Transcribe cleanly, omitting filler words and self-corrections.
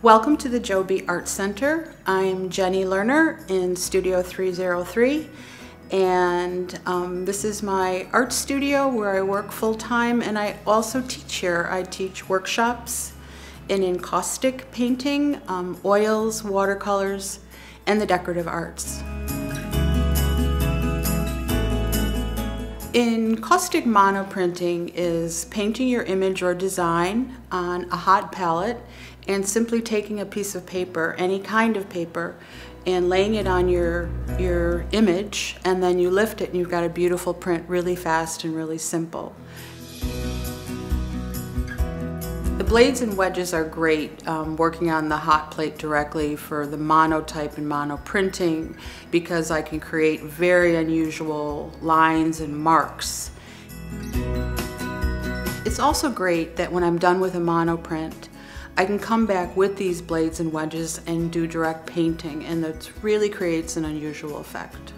Welcome to the Zhou B Art Center. I'm Jenny Learner in Studio 303, and this is my art studio where I work full-time, and I also teach here. I teach workshops in encaustic painting, oils, watercolors, and the decorative arts. Encaustic monoprinting is painting your image or design on a hot palette and simply taking a piece of paper, any kind of paper, and laying it on your image, and then you lift it and you've got a beautiful print, really fast and really simple. The blades and wedges are great working on the hot plate directly for the monotype and monoprinting, because I can create very unusual lines and marks. It's also great that when I'm done with a monoprint, I can come back with these blades and wedges and do direct painting, and that really creates an unusual effect.